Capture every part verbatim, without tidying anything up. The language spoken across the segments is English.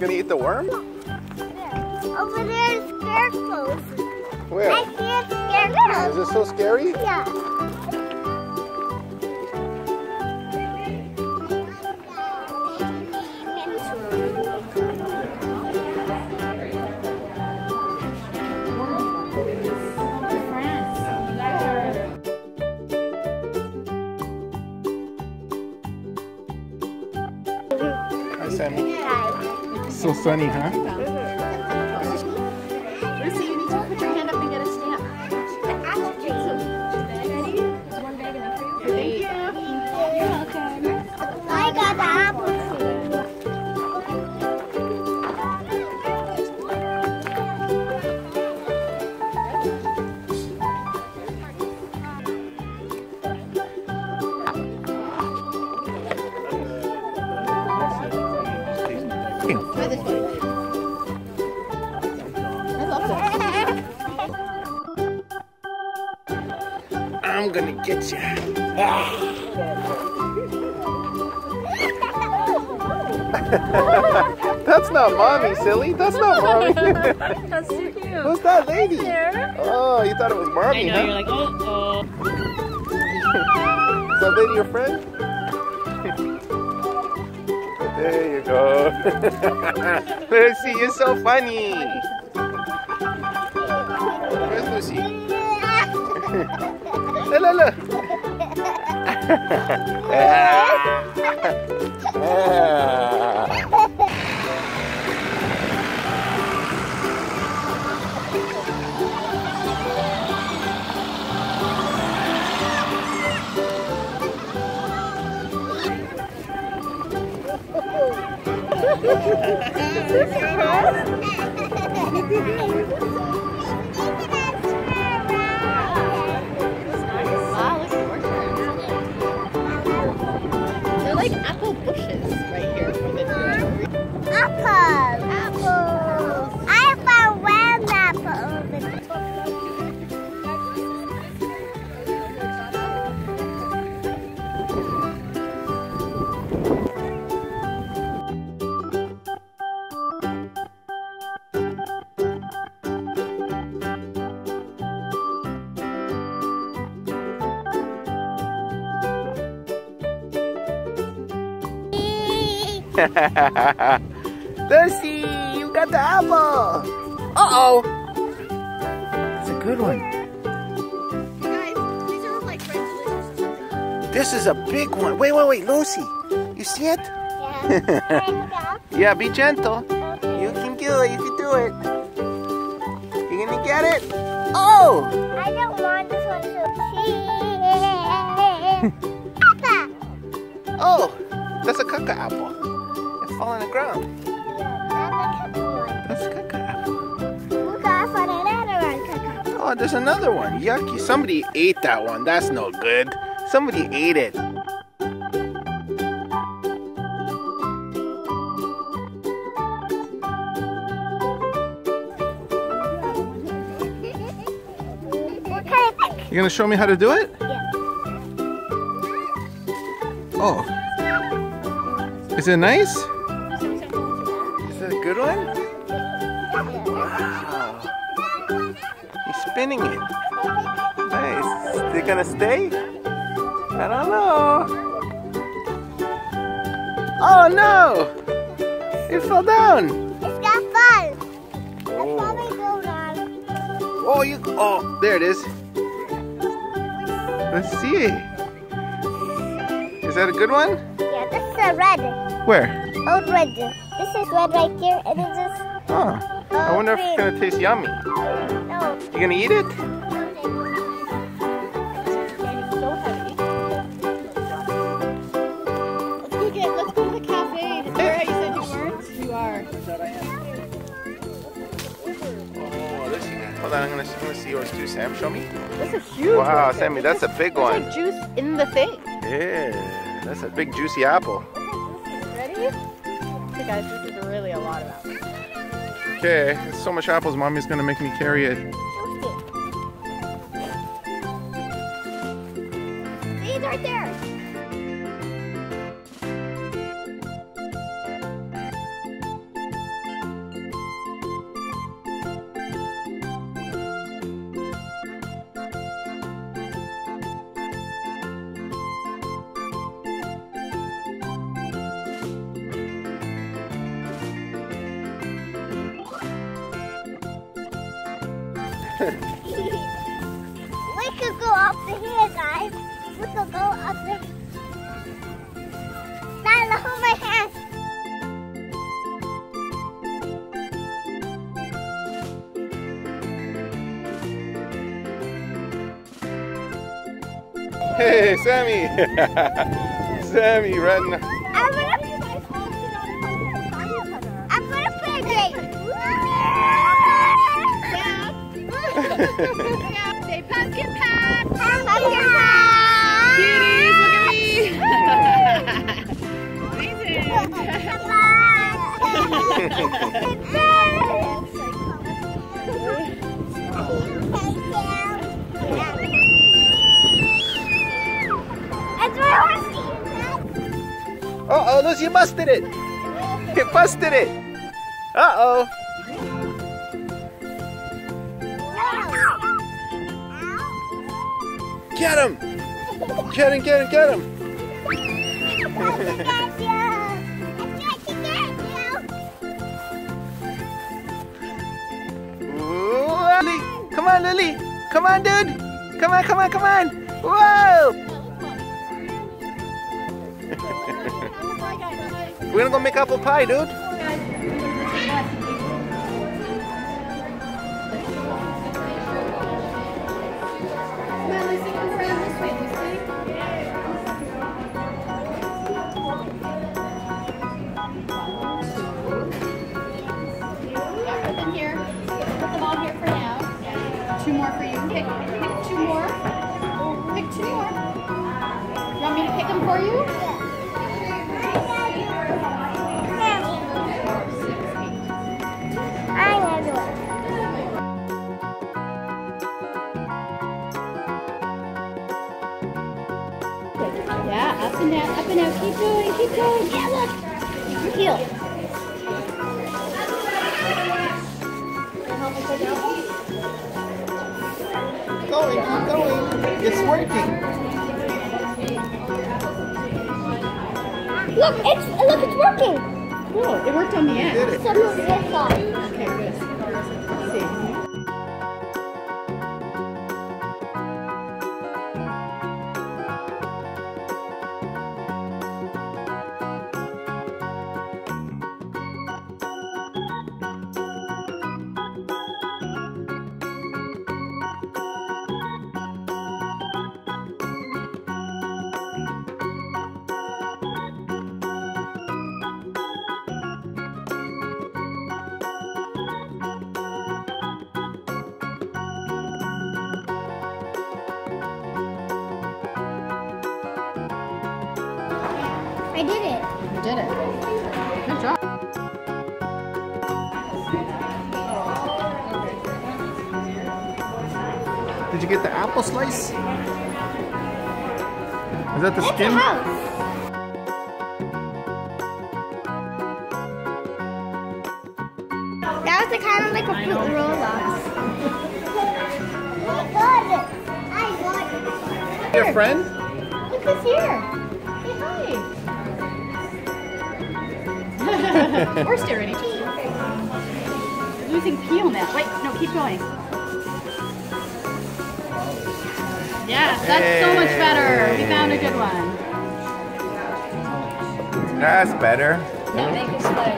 gonna eat the worm? Over there is scarecrows. Where? I see a scarecrow. Is this so scary? Yeah. It's so sunny, huh? Listen, you need to put your hand up and get a stamp. There's one bag in there for you. Thank you. You're welcome. I got the I'm gonna get you. Ah. That's not mommy, silly. That's not mommy. That's too cute. Who's that lady? Oh, you thought it was mommy, I know, huh? You're like, oh, oh. Is that lady your friend? There you go. Lucy, you're so funny. Where's Lucy? Look, look, look. Like apple bushes right here for the tree. Apples! Apples! I found one apple over Lucy, you got the apple. Uh-oh. That's a good one. Guys, these are like red delicious. This is a big one. Wait, wait, wait, Lucy. You see it? Yeah. Yeah, be gentle. Okay. You can do it. You can do it. You gonna get it? Oh! I don't want this one to. Papa. Oh, that's a caca apple. All on the ground. That's caca. Oh, there's another one. Yucky. Somebody ate that one. That's no good. Somebody ate it. You're gonna show me how to do it? Yeah. Oh. Is it nice? Good one? Wow. He's spinning it. Nice. They're gonna stay? I don't know. Oh no! It fell down. It's got fun. That's probably going on. Oh, you. Oh, there it is. Let's see. Is that a good one? Yeah, this is a red. Where? Old red. This is red right here, and it's just. Huh. Oh, I wonder green. If it's gonna taste yummy. No. You gonna eat it? Let's go get. Let's go to the cafe. Is that right? You said you weren't. You are. Oh, this. Hold on, I'm gonna, I'm gonna see yours too, Sam. Show me. That's a huge. Wow, one, Sammy, that's just a big one. There's like juice in the thing. Yeah, that's a big juicy apple. Ready? Guys, this is really a lot of apples. Okay, there's so much apples, mommy's gonna make me carry it. See, it's right there. We could go up to here, guys. We could go up to here. Now hold my hand. Hey, Sammy! Sammy, right now. I'm gonna, I'm gonna play a game. Say pumpkin patch! Pumpkin patch! Cuties, look at me! Amazing! Come on! Uh oh, Lucy busted it! He busted it! Uh oh! Get him! Get him, get him, get him! Ooh, Lily! Come on, Lily! Come on, dude! Come on, come on, come on! Whoa! We're gonna go make apple pie, dude. Put them here. Put them all here for now. Two more for you. Pick, pick two more. Pick two more. You want me to pick them for you? Yeah, up and down, up and down. Keep going, keep going. Yeah, look. Your heel. Keep going, keep going. It's working. Look, it's look, it's working. Cool. It worked on the end. It did it. Okay, good. Let's see. I did it. You did it. Good job. Did you get the apple slice? Is that the skin? It's a house. That was a kind of like a fruit roll-up. I got it. I got it. Your friend? Look who's here. Say hi. We're staring at each other. Losing peel now. Wait, no, keep going. Yes, that's hey. So much better. We found a good one. That's better. Yeah, make it slow.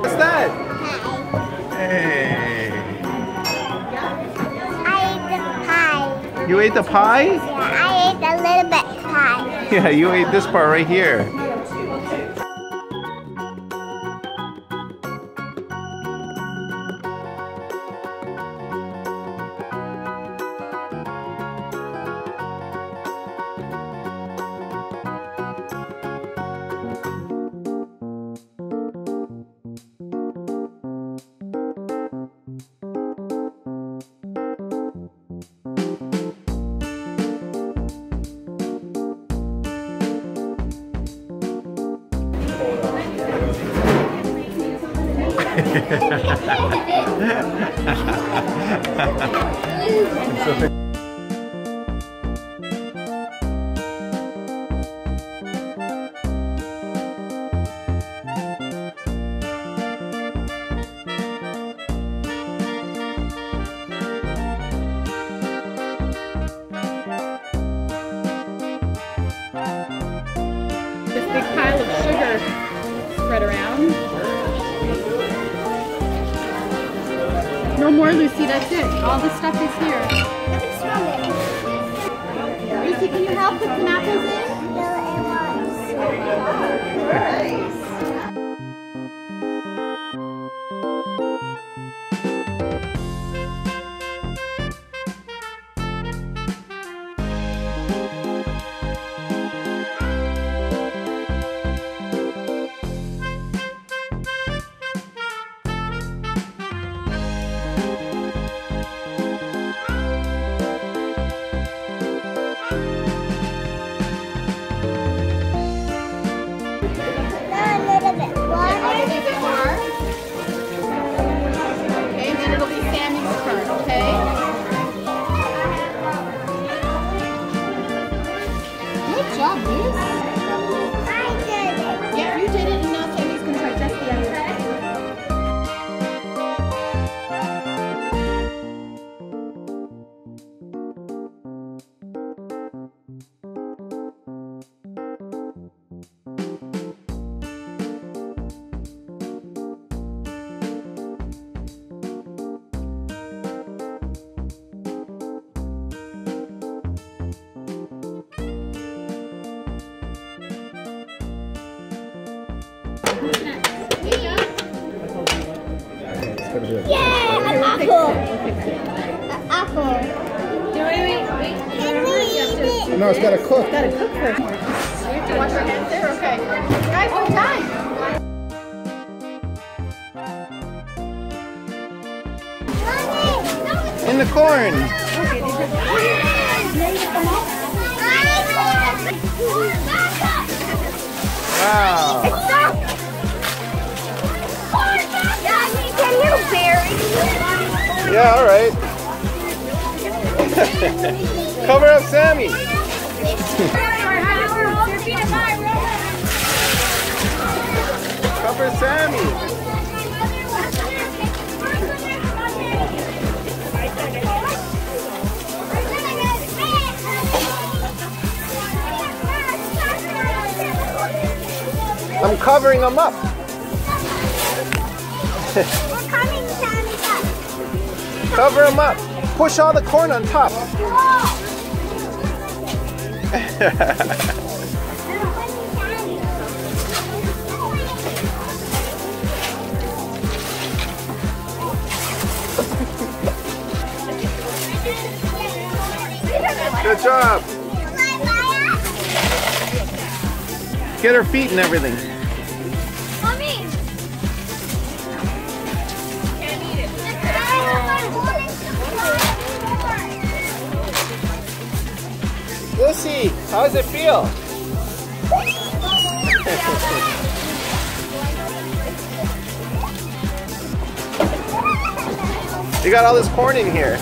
What's that? Hey. You ate the pie? Yeah, I ate a little bit pie. Yeah, you ate this part right here. So big pile of sugar spread around. No more, Lucy, that's it. All the stuff is here. Let me smell it. Lucy, can you help put some apples in? Yeah, it was. Nice. Yeah, an apple. An apple. No, wait, wait, wait. Can we eat it? No, it's got to cook. It's got to cook first. We have to wash our hands there? Okay. Guys, we're done. In the corn. Okay, these are corn. Wow. It's stuck. Yeah, all right. Cover up Sammy. Cover Sammy. I'm covering them up. Cover them up. Push all the corn on top. Good job. Get her feet and everything. Lucy, how does it feel? You got all this corn in here.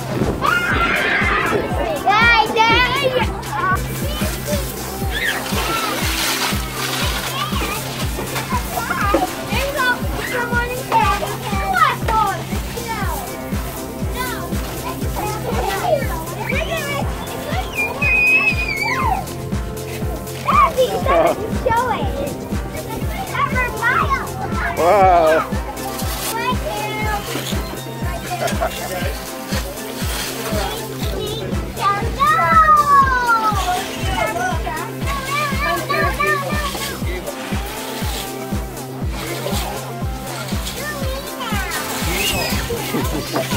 Wow.